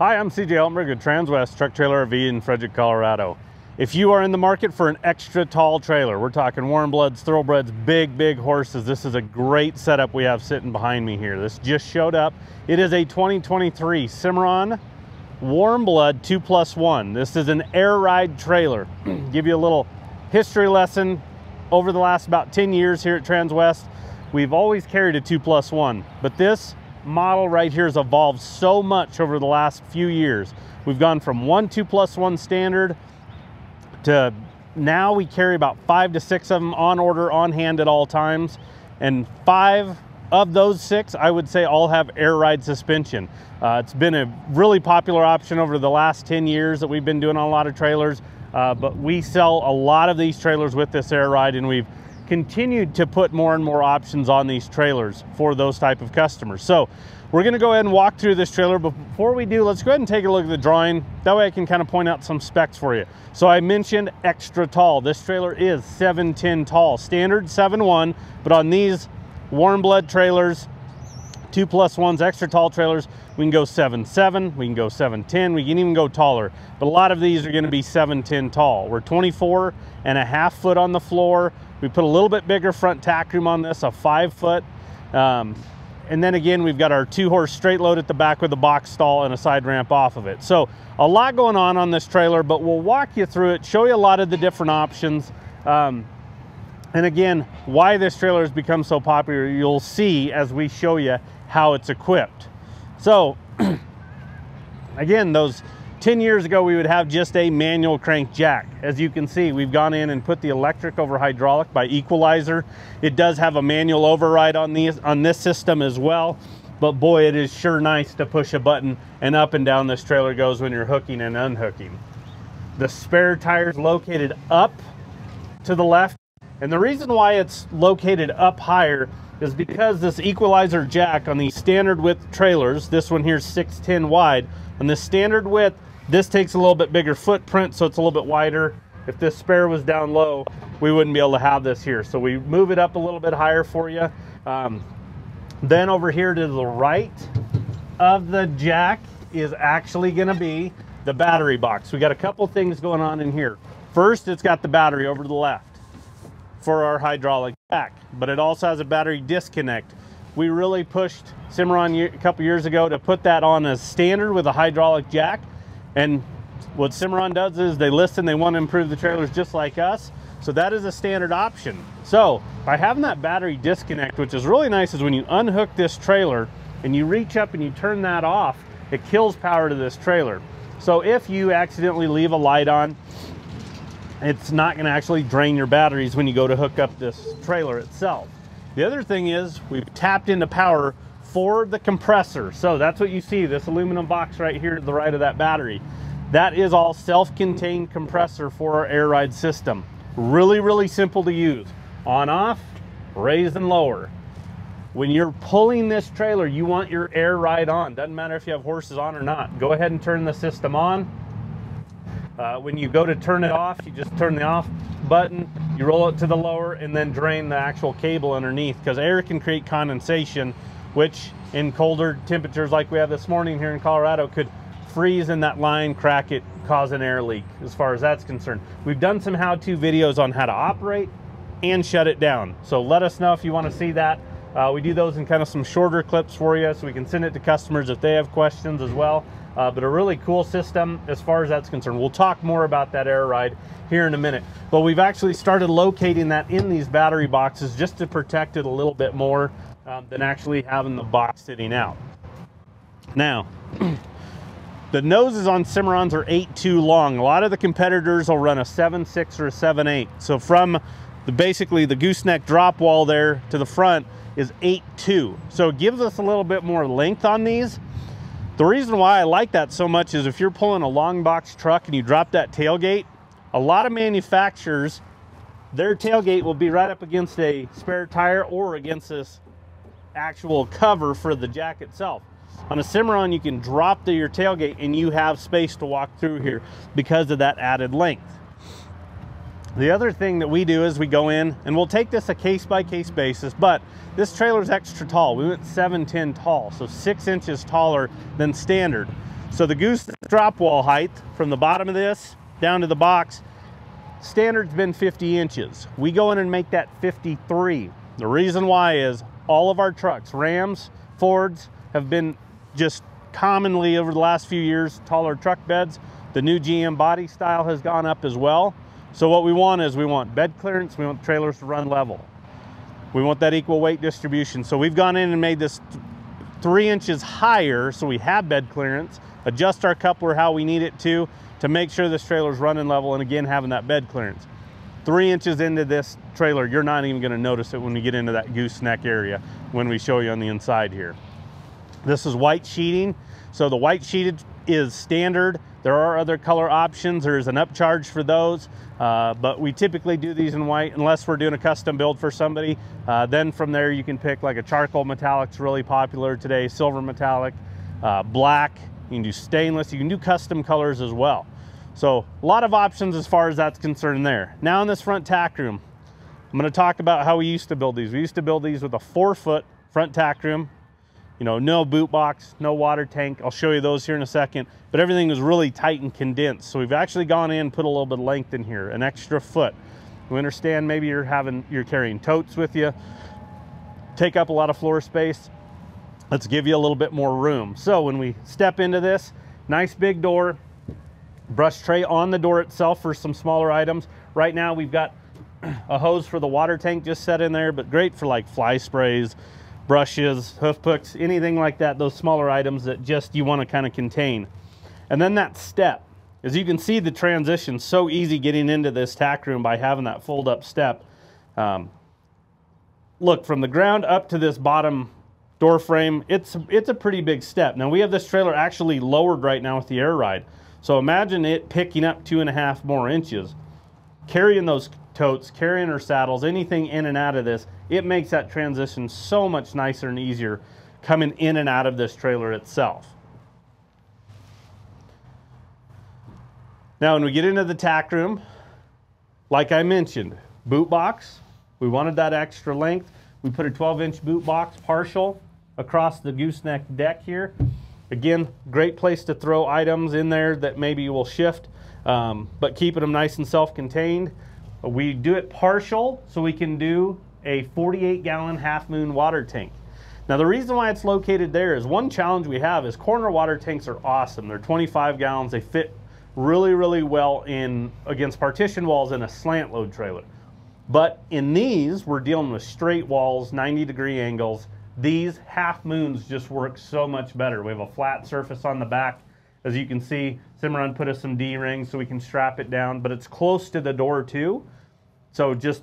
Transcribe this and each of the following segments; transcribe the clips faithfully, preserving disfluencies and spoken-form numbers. Hi, I'm C J Altenberg at TransWest Truck Trailer R V in Frederick, Colorado. If you are in the market for an extra tall trailer, we're talking Warmbloods, Thoroughbreds, big, big horses, this is a great setup we have sitting behind me here. This just showed up. It is a twenty twenty-three Cimarron Warmblood two plus one. This is an air ride trailer. Give you a little history lesson. Over the last about ten years here at TransWest, we've always carried a two plus one, but this model right here has evolved so much over the last few years. We've gone from one two plus one standard to now we carry about five to six of them on order, on hand at all times, and five of those six, I would say, all have air ride suspension. Uh, it's been a really popular option over the last ten years that we've been doing on a lot of trailers, uh, but we sell a lot of these trailers with this air ride, and we've continued to put more and more options on these trailers for those type of customers. So we're going to go ahead and walk through this trailer, but before we do, let's go ahead and take a look at the drawing. That way I can kind of point out some specs for you. So I mentioned extra tall. This trailer is seven ten tall, standard seven one, but on these Warmblood trailers, two plus ones, extra tall trailers, we can go seven seven, we can go seven ten, we can even go taller, but a lot of these are going to be seven ten tall. We're twenty-four and a half foot on the floor. We put a little bit bigger front tack room on this, a five foot, um, and then again we've got our two horse straight load at the back with a box stall and a side ramp off of it. So a lot going on on this trailer, but we'll walk you through it, show you a lot of the different options, um, and again, why this trailer has become so popular, you'll see as we show you how it's equipped. So again, those ten years ago, we would have just a manual crank jack. As you can see, we've gone in and put the electric over hydraulic by equalizer. It does have a manual override on, these, on this system as well, but boy, it is sure nice to push a button and up and down this trailer goes when you're hooking and unhooking. The spare tire is located up to the left. And the reason why it's located up higher is because this equalizer jack on the standard width trailers, this one here is six ten wide. On the standard width, this takes a little bit bigger footprint, so it's a little bit wider. If this spare was down low, we wouldn't be able to have this here. So we move it up a little bit higher for you. Um, then over here to the right of the jack is actually gonna be the battery box. We got a couple things going on in here. First, it's got the battery over to the left for our hydraulic jack, but it also has a battery disconnect. We really pushed Cimarron a couple years ago to put that on as standard with a hydraulic jack, and what Cimarron does is they listen, they want to improve the trailers just like us, so that is a standard option. So by having that battery disconnect, which is really nice, is when you unhook this trailer and you reach up and you turn that off, it kills power to this trailer. So if you accidentally leave a light on, it's not going to actually drain your batteries when you go to hook up this trailer itself. The other thing is we've tapped into power for the compressor. So that's what you see, this aluminum box right here to the right of that battery. That is all self-contained compressor for our air ride system. Really, really simple to use. On, off, raise and lower. When you're pulling this trailer, you want your air ride on. Doesn't matter if you have horses on or not. Go ahead and turn the system on. Uh, when you go to turn it off, you just turn the off button, you roll it to the lower, and then drain the actual cable underneath, because air can create condensation, which in colder temperatures like we have this morning here in Colorado could freeze in that line, crack it, cause an air leak as far as that's concerned. We've done some how-to videos on how to operate and shut it down, so let us know if you want to see that. Uh, we do those in kind of some shorter clips for you, so we can send it to customers if they have questions as well. Uh, but a really cool system as far as that's concerned. We'll talk more about that air ride here in a minute. But we've actually started locating that in these battery boxes just to protect it a little bit more um, than actually having the box sitting out. Now, the noses on Cimarrons are eight two long. A lot of the competitors will run a seven six or a seven eight. So from the, basically the gooseneck drop wall there to the front is eight two. So it gives us a little bit more length on these. The reason why I like that so much is if you're pulling a long box truck and you drop that tailgate, a lot of manufacturers, their tailgate will be right up against a spare tire or against this actual cover for the jack itself. On a Cimarron, you can drop to your tailgate and you have space to walk through here because of that added length. The other thing that we do is we go in, and we'll take this a case-by-case basis, but this trailer's extra tall. We went seven ten tall, so six inches taller than standard. So the goose drop wall height from the bottom of this down to the box, standard's been fifty inches. We go in and make that fifty-three. The reason why is all of our trucks, Rams, Fords, have been just commonly over the last few years, taller truck beds. The new G M body style has gone up as well. So what we want is we want bed clearance, we want trailers to run level. We want that equal weight distribution. So we've gone in and made this three inches higher so we have bed clearance, adjust our coupler how we need it to, to make sure this trailer's running level and again, having that bed clearance. Three inches into this trailer, you're not even gonna notice it when we get into that gooseneck area when we show you on the inside here. This is white sheeting. So the white sheeted is standard. There are other color options. There is an upcharge for those, uh, but we typically do these in white unless we're doing a custom build for somebody. Uh, then from there you can pick like a charcoal metallic's really popular today, silver metallic, uh, black, you can do stainless, you can do custom colors as well. So a lot of options as far as that's concerned there. Now in this front tack room, I'm gonna talk about how we used to build these. We used to build these with a four foot front tack room. You know, no boot box, no water tank. I'll show you those here in a second, but everything was really tight and condensed. So we've actually gone in and put a little bit of length in here, an extra foot. We understand maybe you're having, you're carrying totes with you, take up a lot of floor space. Let's give you a little bit more room. So when we step into this, nice big door, brush tray on the door itself for some smaller items. Right now we've got a hose for the water tank just set in there, but great for like fly sprays, brushes, hoof hooks, anything like that, those smaller items that just you want to kind of contain. And then that step, as you can see the transition, so easy getting into this tack room by having that fold up step. Um, look, from the ground up to this bottom door frame, it's, it's a pretty big step. Now we have this trailer actually lowered right now with the air ride. So imagine it picking up two and a half more inches, carrying those totes, carrying her saddles, anything in and out of this. It makes that transition so much nicer and easier coming in and out of this trailer itself. Now when we get into the tack room, like I mentioned, boot box, we wanted that extra length. We put a twelve inch boot box partial across the gooseneck deck here. Again, great place to throw items in there that maybe will shift, um, but keeping them nice and self-contained. We do it partial so we can do a forty-eight gallon half moon water tank. Now the reason why it's located there is one challenge we have is corner water tanks are awesome. They're twenty-five gallons. They fit really, really well in against partition walls in a slant load trailer. But in these, we're dealing with straight walls, ninety degree angles. These half moons just work so much better. We have a flat surface on the back. As you can see, Cimarron put us some D-rings so we can strap it down, but it's close to the door too. So just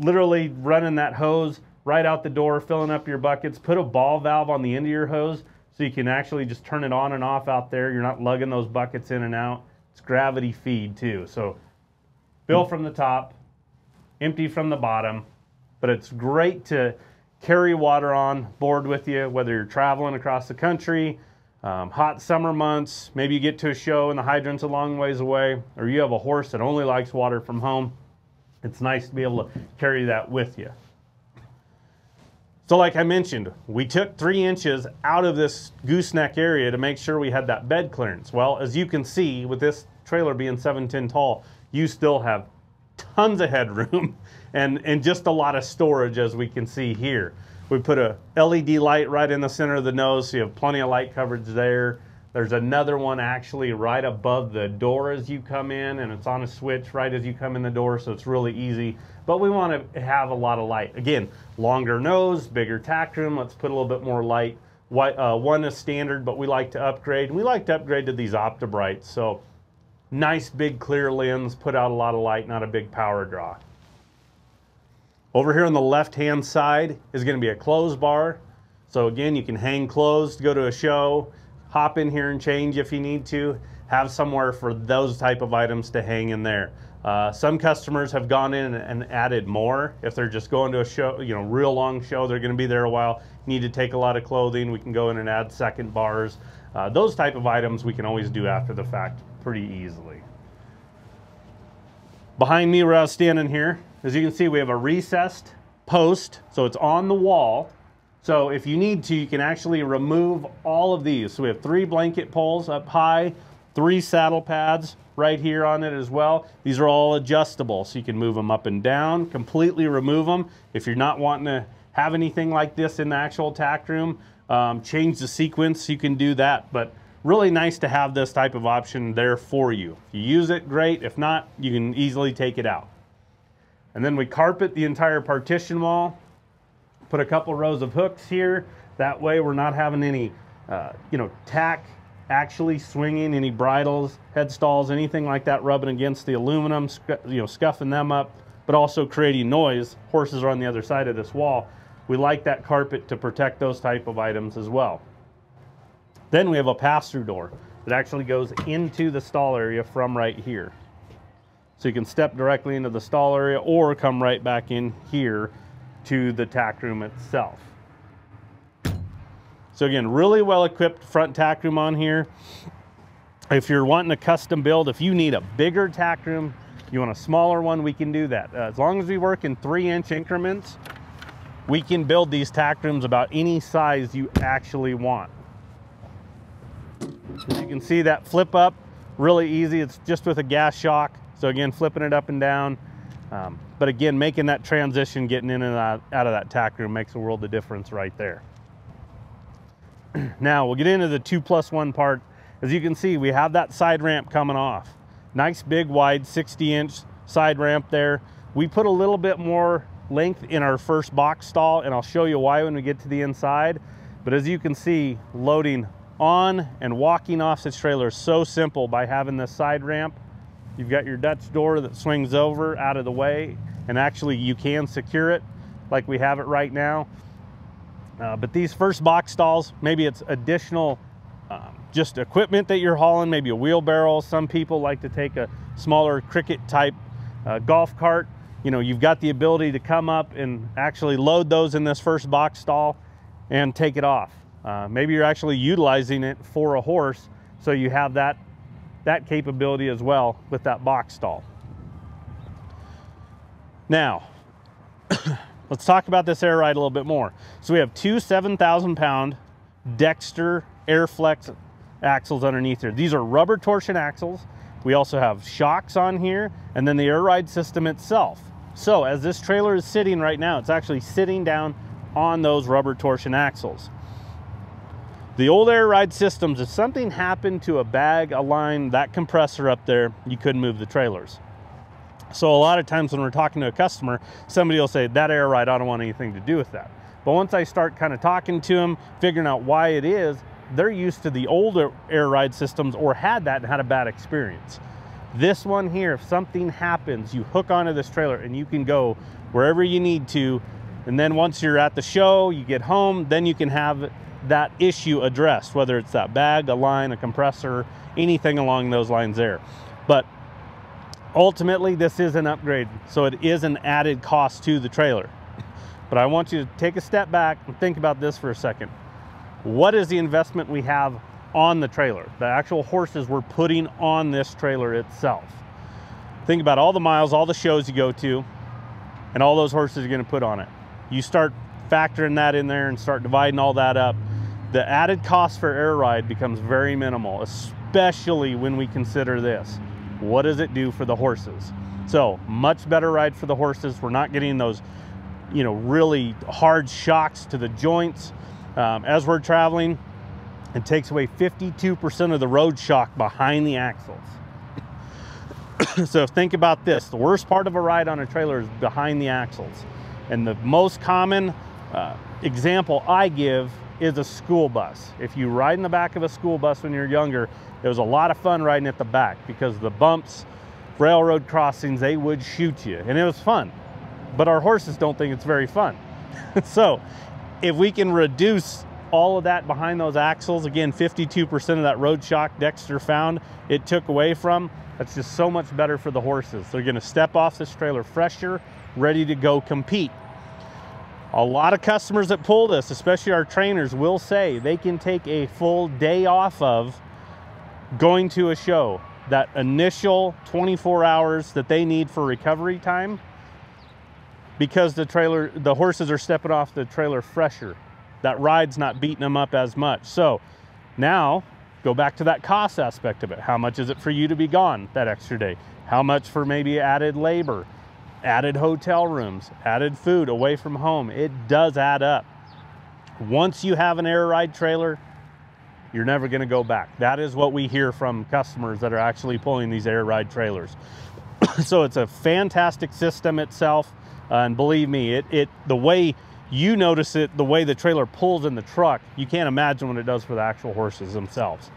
literally running that hose right out the door, filling up your buckets, put a ball valve on the end of your hose so you can actually just turn it on and off out there. You're not lugging those buckets in and out. It's gravity feed too. So fill from the top, empty from the bottom, but it's great to carry water on board with you, whether you're traveling across the country, Um, hot summer months, maybe you get to a show and the hydrant's a long ways away, or you have a horse that only likes water from home. It's nice to be able to carry that with you. So like I mentioned, we took three inches out of this gooseneck area to make sure we had that bed clearance. Well, as you can see, with this trailer being seven ten tall, you still have tons of headroom and, and just a lot of storage, as we can see here. We put a L E D light right in the center of the nose, so you have plenty of light coverage there. There's another one actually right above the door as you come in, and it's on a switch right as you come in the door, so it's really easy. But we want to have a lot of light. Again, longer nose, bigger tack room. Let's put a little bit more light. White, uh, one is standard, but we like to upgrade. We like to upgrade to these OptiBrites. So nice big clear lens, put out a lot of light, not a big power draw. Over here on the left-hand side is going to be a clothes bar. So again, you can hang clothes to go to a show, hop in here and change if you need to, have somewhere for those type of items to hang in there. Uh, some customers have gone in and added more. If they're just going to a show, you know, real long show, they're going to be there a while, need to take a lot of clothing, we can go in and add second bars. Uh, those type of items we can always do after the fact pretty easily. Behind me where I was standing here, as you can see, we have a recessed post, so it's on the wall. So if you need to, you can actually remove all of these. So we have three blanket poles up high, three saddle pads right here on it as well. These are all adjustable, so you can move them up and down, completely remove them. If you're not wanting to have anything like this in the actual tack room, um, change the sequence, you can do that. But really nice to have this type of option there for you. If you use it, great. If not, you can easily take it out. And then we carpet the entire partition wall. Put a couple rows of hooks here. That way we're not having any, uh, you know, tack actually swinging, any bridles, headstalls, anything like that rubbing against the aluminum, you know, scuffing them up, but also creating noise. Horses are on the other side of this wall. We like that carpet to protect those type of items as well. Then we have a pass-through door that actually goes into the stall area from right here. So you can step directly into the stall area or come right back in here to the tack room itself. So again, really well equipped front tack room on here. If you're wanting a custom build, if you need a bigger tack room, you want a smaller one, we can do that. Uh, as long as we work in three inch increments, we can build these tack rooms about any size you actually want. As you can see, that flip up, really easy. It's just with a gas shock. So again, flipping it up and down. Um, but again, making that transition, getting in and out, out of that tack room makes a world of difference right there. Now we'll get into the two plus one part. As you can see, we have that side ramp coming off. Nice big wide sixty inch side ramp there. We put a little bit more length in our first box stall, and I'll show you why when we get to the inside. But as you can see, loading on and walking off this trailer is so simple by having this side ramp. You've got your Dutch door that swings over out of the way, and actually you can secure it like we have it right now. Uh, but these first box stalls, maybe it's additional um, just equipment that you're hauling, maybe a wheelbarrow. Some people like to take a smaller cricket type uh, golf cart. You know, you've got the ability to come up and actually load those in this first box stall and take it off. Uh, maybe you're actually utilizing it for a horse, so you have that that capability as well with that box stall. Now, let's talk about this air ride a little bit more. So we have two seven thousand pound Dexter Airflex axles underneath here. These are rubber torsion axles. We also have shocks on here, and then the air ride system itself. So as this trailer is sitting right now, it's actually sitting down on those rubber torsion axles. The old air ride systems, if something happened to a bag, a line, that compressor up there, you couldn't move the trailers. So a lot of times when we're talking to a customer, somebody will say, that air ride, I don't want anything to do with that. But once I start kind of talking to them, figuring out why it is, they're used to the older air ride systems or had that and had a bad experience. This one here, if something happens, you hook onto this trailer and you can go wherever you need to. And then once you're at the show, you get home, then you can have it, that issue addressed, whether it's that bag, a line, a compressor, anything along those lines there. But ultimately, this is an upgrade, so it is an added cost to the trailer. But I want you to take a step back and think about this for a second. What is the investment we have on the trailer? The actual horses we're putting on this trailer itself. Think about all the miles, all the shows you go to, and all those horses you're going to put on it. You start factoring that in there and start dividing all that up. The added cost for air ride becomes very minimal, especially when we consider this. What does it do for the horses? So much better ride for the horses. We're not getting those, you know, really hard shocks to the joints. Um, as we're traveling, it takes away fifty-two percent of the road shock behind the axles. So think about this. The worst part of a ride on a trailer is behind the axles. And the most common uh, example I give is a school bus. If you ride in the back of a school bus when you're younger, it was a lot of fun riding at the back because the bumps, railroad crossings, they would shoot you, and it was fun. But our horses don't think it's very fun. So if we can reduce all of that behind those axles, again, fifty-two percent of that road shock Dexter found it took away from, that's just so much better for the horses. They're gonna step off this trailer fresher, ready to go compete. A lot of customers that pull this, especially our trainers, will say they can take a full day off of going to a show. That initial twenty-four hours that they need for recovery time, because the trailer, the horses are stepping off the trailer fresher. that ride's not beating them up as much. So now go back to that cost aspect of it. How much is it for you to be gone that extra day? How much for maybe added labor, added hotel rooms, added food away from home? It does add up. Once you have an air ride trailer, you're never going to go back. That is what we hear from customers that are actually pulling these air ride trailers. So it's a fantastic system itself. Uh, and believe me, it, it the way you notice it, the way the trailer pulls in the truck, you can't imagine what it does for the actual horses themselves.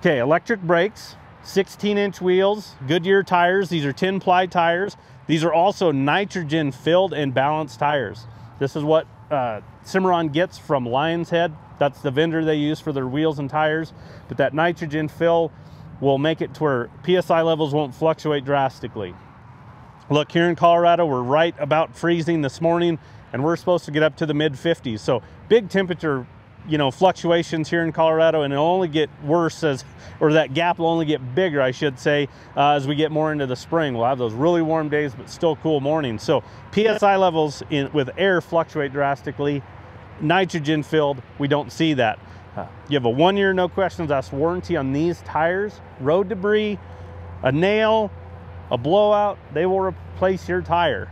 Okay, electric brakes, sixteen inch wheels, Goodyear tires. These are ten ply tires. These are also nitrogen filled and balanced tires. This is what uh, Cimarron gets from Lion's Head. That's the vendor they use for their wheels and tires. But that nitrogen fill will make it to where P S I levels won't fluctuate drastically. Look, here in Colorado, we're right about freezing this morning, and we're supposed to get up to the mid fifties. So big temperature, you know, fluctuations here in Colorado, and it'll only get worse as, or that gap will only get bigger, I should say, uh, as we get more into the spring. We'll have those really warm days, but still cool mornings. So P S I levels in, with air fluctuate drastically. Nitrogen filled, we don't see that. Uh, you have a one year no questions asked warranty on these tires. Road debris, a nail, a blowout, they will replace your tire,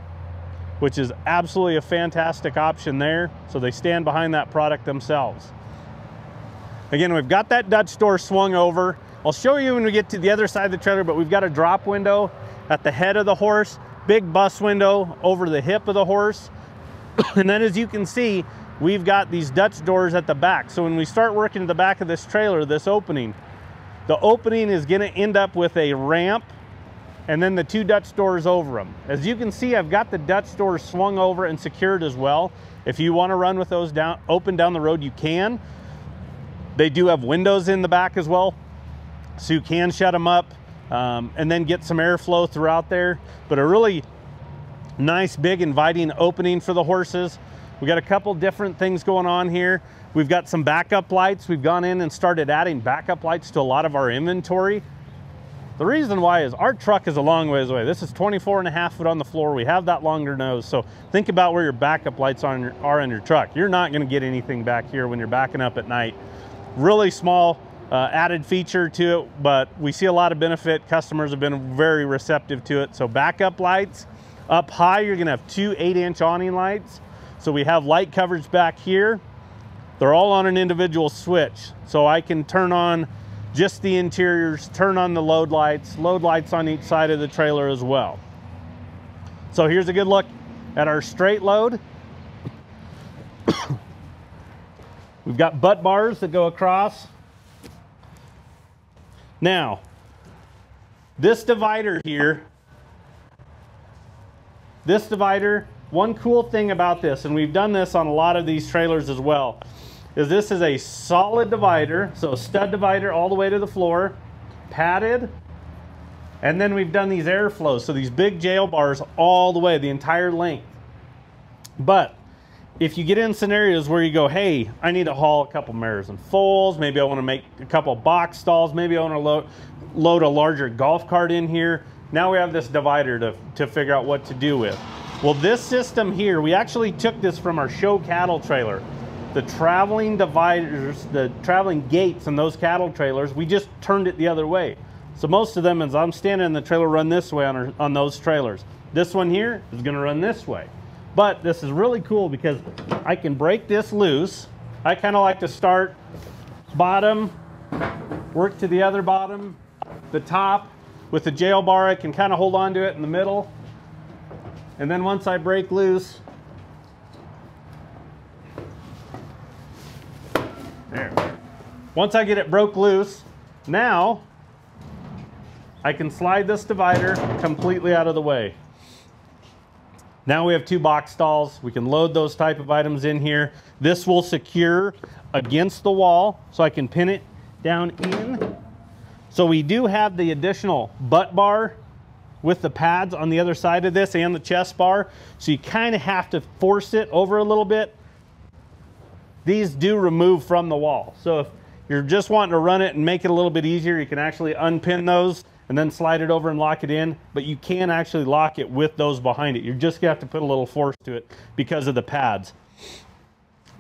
which is absolutely a fantastic option there. So they stand behind that product themselves. Again, we've got that Dutch door swung over. I'll show you when we get to the other side of the trailer, but we've got a drop window at the head of the horse, big bus window over the hip of the horse. And then as you can see, we've got these Dutch doors at the back. So when we start working at the back of this trailer, this opening, the opening is gonna end up with a ramp and then the two Dutch doors over them. As you can see, I've got the Dutch doors swung over and secured as well. If you wanna run with those down, open down the road, you can. They do have windows in the back as well, so you can shut them up um, and then get some airflow throughout there. But a really nice, big, inviting opening for the horses. We got a couple different things going on here. We've got some backup lights. We've gone in and started adding backup lights to a lot of our inventory. The reason why is our truck is a long ways away. This is twenty-four and a half foot on the floor. We have that longer nose. So think about where your backup lights are on your, are on your truck. You're not gonna get anything back here when you're backing up at night. Really small uh, added feature to it, but we see a lot of benefit. Customers have been very receptive to it. So backup lights up high, you're gonna have two eight inch awning lights. So we have light coverage back here. They're all on an individual switch. So I can turn on just the interiors, turn on the load lights, load lights on each side of the trailer as well. So here's a good look at our straight load. We've got butt bars that go across. Now, this divider here, this divider, one cool thing about this, and we've done this on a lot of these trailers as well, is this is a solid divider, so stud divider all the way to the floor, padded, and then we've done these airflows, so these big jail bars all the way, the entire length. But if you get in scenarios where you go, hey, I need to haul a couple mares and foals, maybe I wanna make a couple box stalls, maybe I wanna load, load a larger golf cart in here, now we have this divider to, to figure out what to do with. Well, this system here, we actually took this from our show cattle trailer. The traveling dividers, the traveling gates in those cattle trailers, we just turned it the other way. So most of them, as I'm standing in the trailer, run this way on, our, on those trailers. This one here is gonna run this way. But this is really cool because I can break this loose. I kinda like to start bottom, work to the other bottom, the top. With the jail bar, I can kinda hold on to it in the middle. And then once I break loose, there. Once I get it broke loose, now I can slide this divider completely out of the way. Now we have two box stalls. We can load those type of items in here. This will secure against the wall, so I can pin it down in. So we do have the additional butt bar with the pads on the other side of this and the chest bar. So you kind of have to force it over a little bit. These do remove from the wall. So if you're just wanting to run it and make it a little bit easier, you can actually unpin those and then slide it over and lock it in, but you can actually lock it with those behind it. You're just gonna have to put a little force to it because of the pads.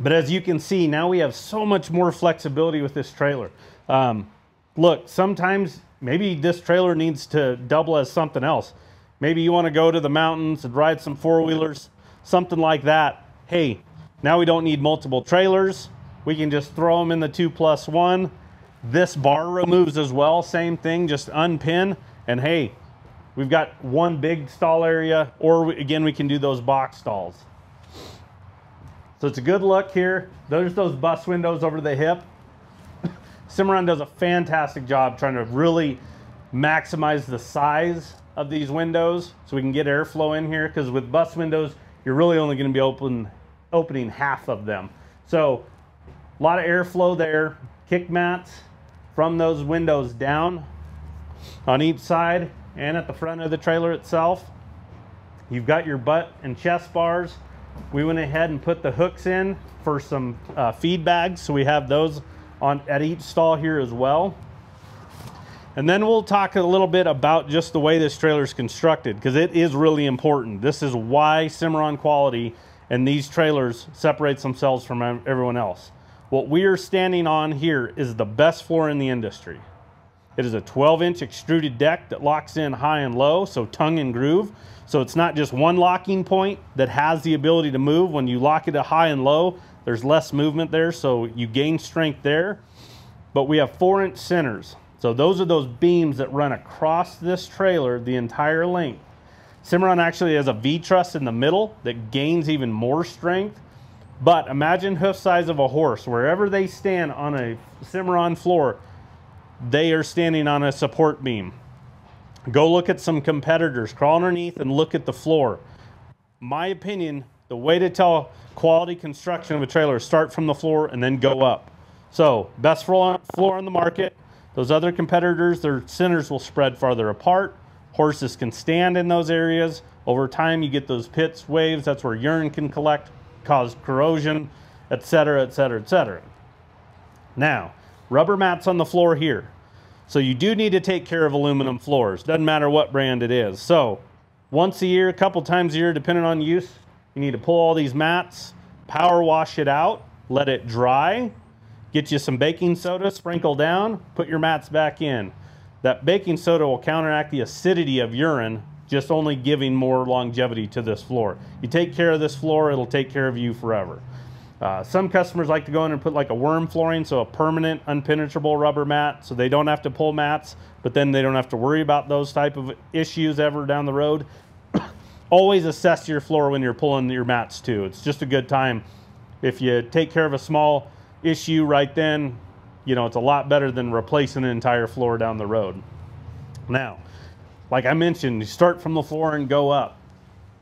But as you can see, now we have so much more flexibility with this trailer. Um, look, sometimes maybe this trailer needs to double as something else. Maybe you want to go to the mountains and ride some four-wheelers, something like that. Hey, now we don't need multiple trailers. We can just throw them in the two plus one. This bar removes as well, same thing, just unpin. And hey, we've got one big stall area, or we, again, we can do those box stalls. So it's a good look here. There's those bus windows over the hip. Cimarron does a fantastic job trying to really maximize the size of these windows so we can get airflow in here, because with bus windows, you're really only gonna be open, opening half of them. So a lot of airflow there. Kick mats from those windows down on each side and at the front of the trailer itself. You've got your butt and chest bars. We went ahead and put the hooks in for some uh, feed bags, so we have those on at each stall here as well. And then we'll talk a little bit about just the way this trailer is constructed, because it is really important. This is why Cimarron quality and these trailers separates themselves from everyone else. What we are standing on here is the best floor in the industry. It is a twelve inch extruded deck that locks in high and low, so tongue and groove. So it's not just one locking point that has the ability to move. When you lock it to high and low, there's less movement there, so you gain strength there. But we have four inch centers. So those are those beams that run across this trailer the entire length. Cimarron actually has a V-truss in the middle that gains even more strength. But imagine hoof size of a horse. Wherever they stand on a Cimarron floor, they are standing on a support beam. Go look at some competitors, crawl underneath and look at the floor. My opinion, the way to tell quality construction of a trailer is start from the floor and then go up. So best floor on the market. Those other competitors, their centers will spread farther apart. Horses can stand in those areas. Over time, you get those pits, waves. That's where urine can collect, cause corrosion, etc, etc, et cetera. Now, rubber mats on the floor here. So you do need to take care of aluminum floors. Doesn't matter what brand it is. So once a year, a couple times a year, depending on use, you need to pull all these mats, power wash it out, let it dry, get you some baking soda, sprinkle down, put your mats back in. That baking soda will counteract the acidity of urine, just only giving more longevity to this floor. You take care of this floor, it'll take care of you forever. Uh, some customers like to go in and put like a worm flooring, so a permanent unpenetrable rubber mat, so they don't have to pull mats, but then they don't have to worry about those type of issues ever down the road. Always assess your floor when you're pulling your mats too. It's just a good time. If you take care of a small issue right then, you know, it's a lot better than replacing an entire floor down the road. Now, like I mentioned, you start from the floor and go up.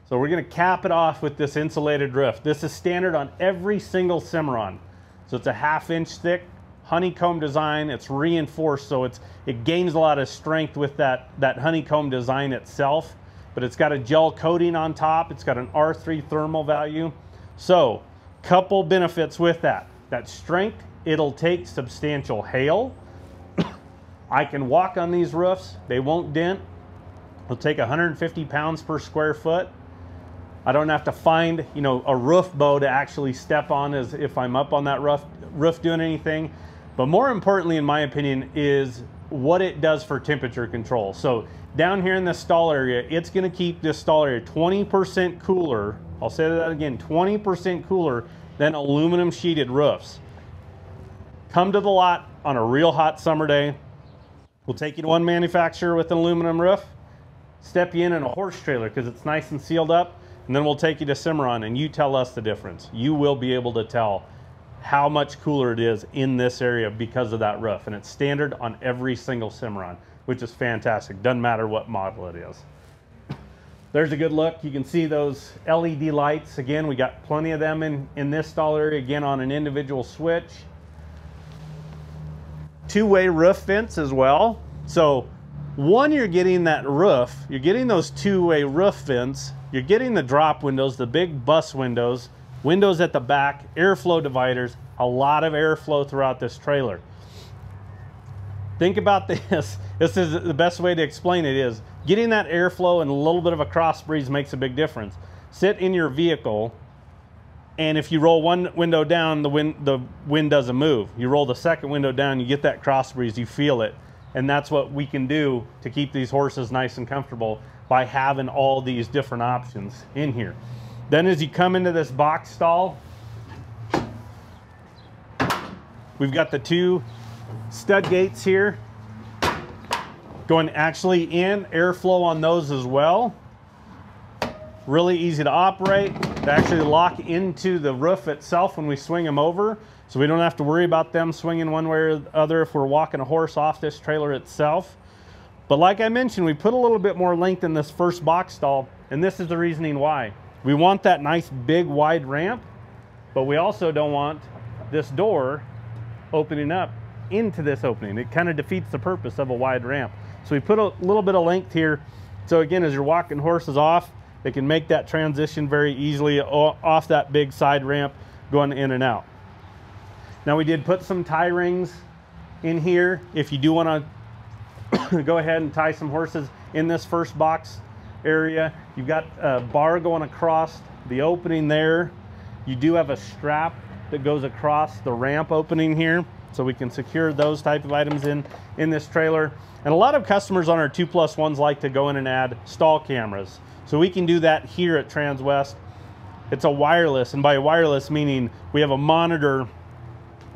So we're gonna cap it off with this insulated roof. This is standard on every single Cimarron. So it's a half inch thick honeycomb design. It's reinforced, so it's it gains a lot of strength with that, that honeycomb design itself, but it's got a gel coating on top. It's got an R three thermal value. So couple benefits with that. That strength, it'll take substantial hail. I can walk on these roofs, they won't dent. It'll take one hundred fifty pounds per square foot. I don't have to find, you know, a roof bow to actually step on as if I'm up on that roof, roof doing anything. But more importantly, in my opinion, is what it does for temperature control. So down here in this stall area, it's gonna keep this stall area twenty percent cooler. I'll say that again, twenty percent cooler than aluminum sheeted roofs. Come to the lot on a real hot summer day. We'll take you to one manufacturer with an aluminum roof, step you in in a horse trailer because it's nice and sealed up, and then we'll take you to Cimarron and you tell us the difference. You will be able to tell how much cooler it is in this area because of that roof, and it's standard on every single Cimarron, which is fantastic. Doesn't matter what model it is. There's a good look. You can see those L E D lights. Again, we got plenty of them in, in this stall area, again on an individual switch. Two-way roof vents as well. So one, you're getting that roof, you're getting those two-way roof vents, you're getting the drop windows, the big bus windows, windows at the back, airflow dividers, a lot of airflow throughout this trailer. Think about this. This is the best way to explain it is getting that airflow and a little bit of a cross breeze makes a big difference. Sit in your vehicle, And if you roll one window down, the wind, the wind doesn't move. You roll the second window down, you get that cross breeze, you feel it. And that's what we can do to keep these horses nice and comfortable by having all these different options in here. Then as you come into this box stall, we've got the two stud gates here going actually in, airflow on those as well. Really easy to operate. They actually lock into the roof itself when we swing them over, so we don't have to worry about them swinging one way or the other if we're walking a horse off this trailer itself. But like I mentioned, we put a little bit more length in this first box stall, and this is the reasoning why. We want that nice big wide ramp, but we also don't want this door opening up into this opening. It kind of defeats the purpose of a wide ramp. So we put a little bit of length here. So again, as you're walking horses off, they can make that transition very easily off that big side ramp going in and out. Now we did put some tie rings in here. If you do want to go ahead and tie some horses in this first box area, you've got a bar going across the opening there. You do have a strap that goes across the ramp opening here, so we can secure those type of items in in this trailer. And a lot of customers on our two plus ones like to go in and add stall cameras, so we can do that here at TransWest. It's a wireless, and by wireless meaning we have a monitor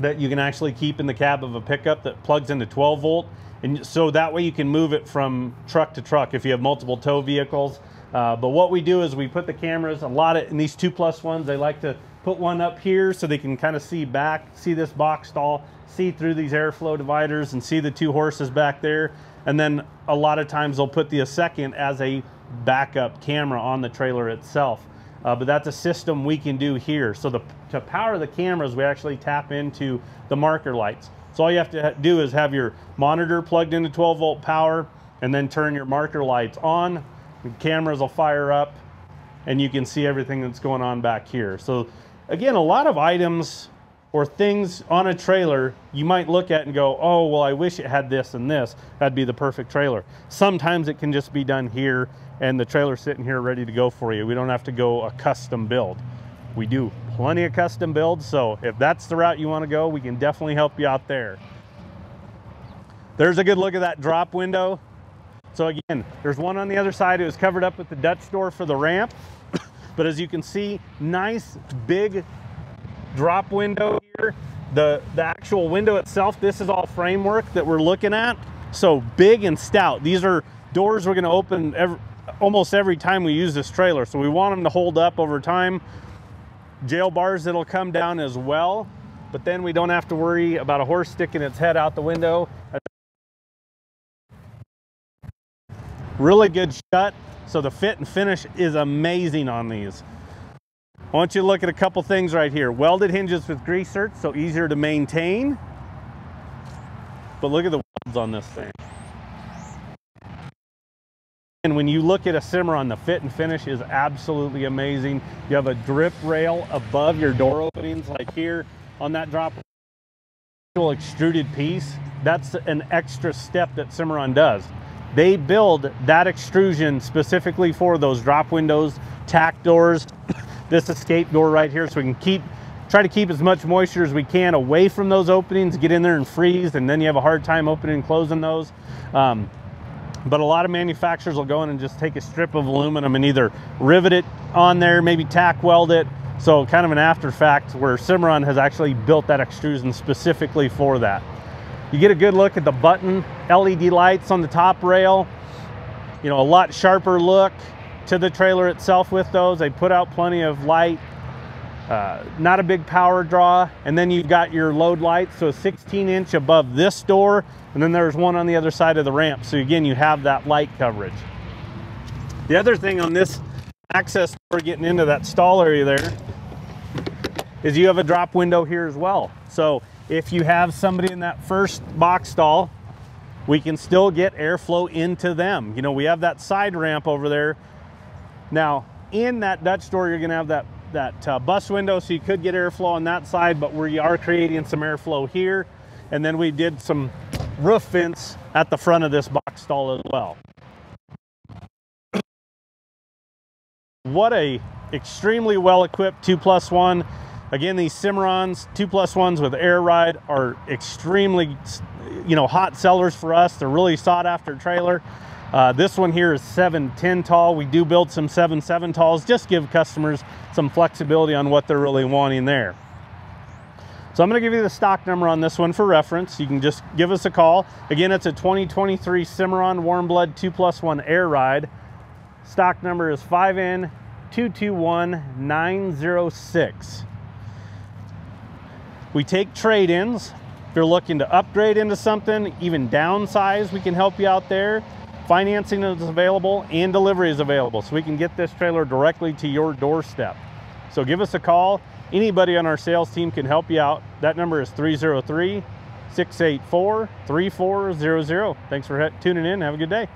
that you can actually keep in the cab of a pickup that plugs into twelve volt, and so that way you can move it from truck to truck if you have multiple tow vehicles. Uh, but what we do is we put the cameras, a lot of in these two plus ones, they like to put one up here so they can kind of see back, see this box stall, see through these airflow dividers, and see the two horses back there. And then a lot of times they'll put the a second as a backup camera on the trailer itself. Uh, but that's a system we can do here. So the, to power the cameras, we actually tap into the marker lights. So all you have to do is have your monitor plugged into twelve volt power, and then turn your marker lights on. The cameras will fire up, and you can see everything that's going on back here. So again, a lot of items or things on a trailer you might look at and go, oh, well, I wish it had this and this. That'd be the perfect trailer. Sometimes it can just be done here, and the trailer's sitting here ready to go for you. We don't have to go a custom build. We do plenty of custom builds, so if that's the route you want to go, we can definitely help you out there. There's a good look at that drop window. So again, there's one on the other side. It was covered up with the Dutch door for the ramp. But as you can see, nice big drop window here. The, the actual window itself, this is all framework that we're looking at. So big and stout. These are doors we're gonna open every, almost every time we use this trailer. So we want them to hold up over time. Jail bars that'll come down as well. But then we don't have to worry about a horse sticking its head out the window. Really good shut. So the fit and finish is amazing on these. I want you to look at a couple things right here. Welded hinges with greasers, so easier to maintain. But look at the welds on this thing. And when you look at a Cimarron, the fit and finish is absolutely amazing. You have a drip rail above your door openings, like here on that drop extruded piece. That's an extra step that Cimarron does. They build that extrusion specifically for those drop windows, tack doors, this escape door right here, so we can keep, try to keep as much moisture as we can away from those openings, get in there and freeze, and then you have a hard time opening and closing those. Um, but a lot of manufacturers will go in and just take a strip of aluminum and either rivet it on there, maybe tack weld it. So kind of an after fact, where Cimarron has actually built that extrusion specifically for that. You get a good look at the button, L E D lights on the top rail. You know, a lot sharper look to the trailer itself with those. They put out plenty of light, uh, not a big power draw. And then you've got your load lights, so sixteen inch above this door. And then there's one on the other side of the ramp. So again, you have that light coverage. The other thing on this access door getting into that stall area there is you have a drop window here as well. So if you have somebody in that first box stall, we can still get airflow into them. You know, we have that side ramp over there. Now, in that Dutch door, you're gonna have that, that uh, bus window, so you could get airflow on that side, but we are creating some airflow here. And then we did some roof vents at the front of this box stall as well. What a extremely well equipped two plus one. Again, these Cimarrons two plus ones with air ride are extremely, you know, hot sellers for us. They're really sought after trailer. Uh, this one here is seven ten tall. We do build some seven seven talls, just give customers some flexibility on what they're really wanting there. So I'm going to give you the stock number on this one for reference. You can just give us a call. Again, it's a twenty twenty-three Cimarron Warmblood two plus one air ride. Stock number is five N two two one nine zero six. We take trade-ins. If you're looking to upgrade into something, even downsize, we can help you out there. Financing is available and delivery is available, so we can get this trailer directly to your doorstep. So give us a call. Anybody on our sales team can help you out. That number is three oh three, six eight four, three four zero zero. Thanks for tuning in. Have a good day.